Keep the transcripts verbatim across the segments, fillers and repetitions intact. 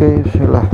Oke, silah.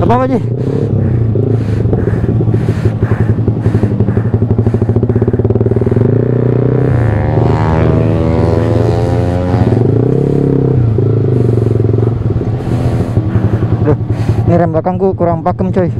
Apa Pak Ji? Duh. Ini rem belakangku kurang pakem, coy.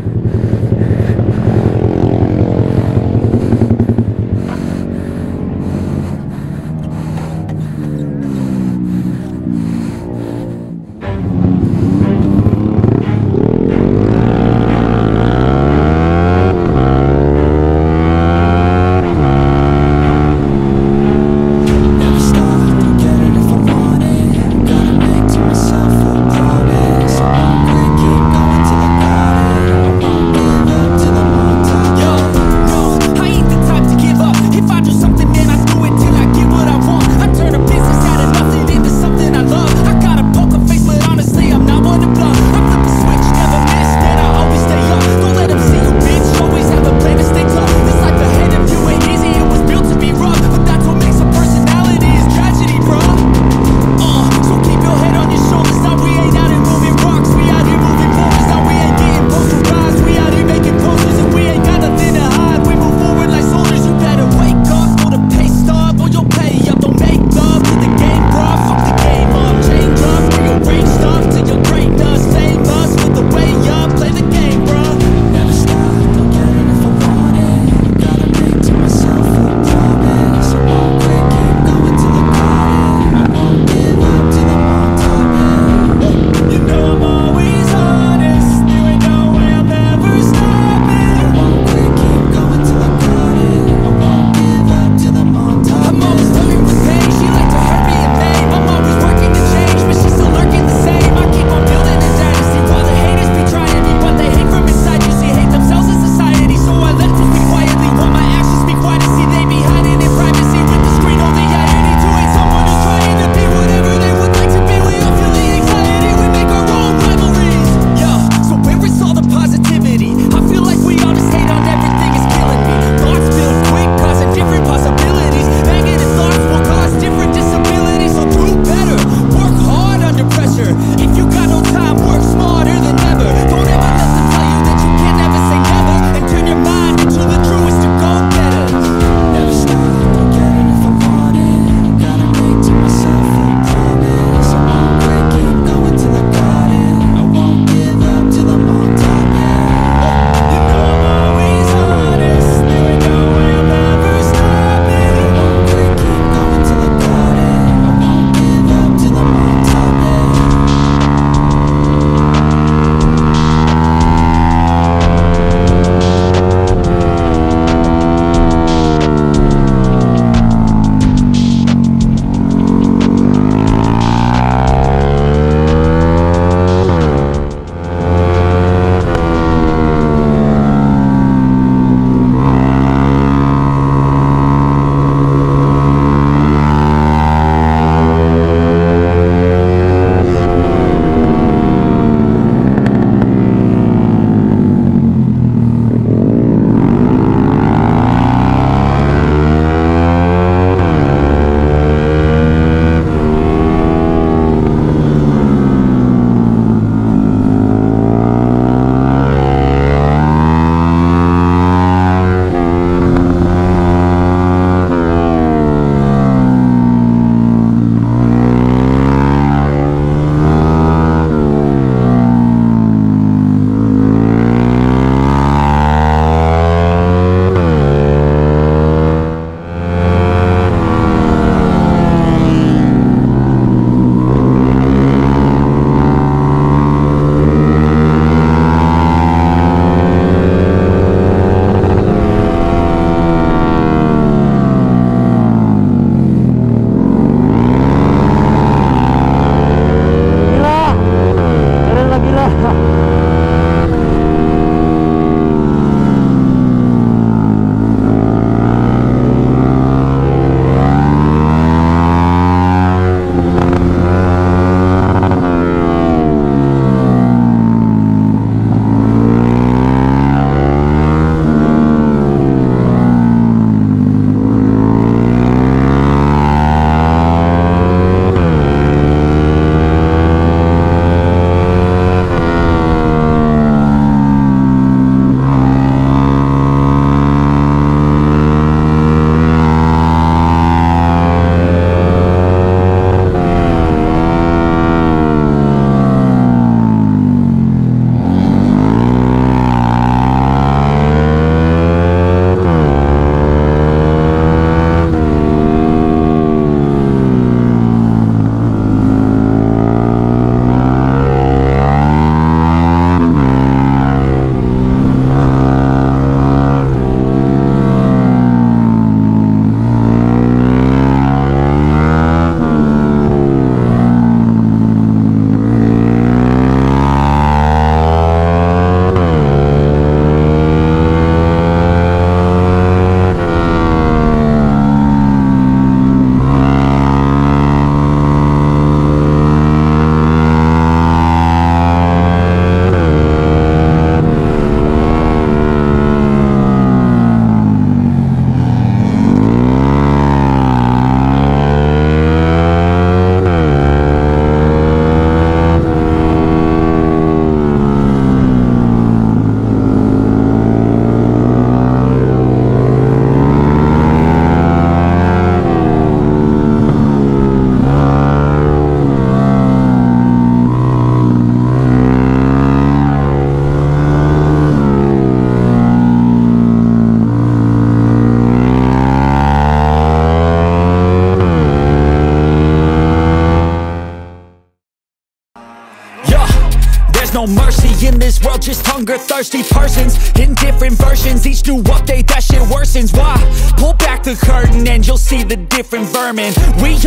there's no mercy in this world, just hunger-thirsty persons in different versions. Each new update, that shit worsens. Why? Pull back the curtain and you'll see the different vermin. We all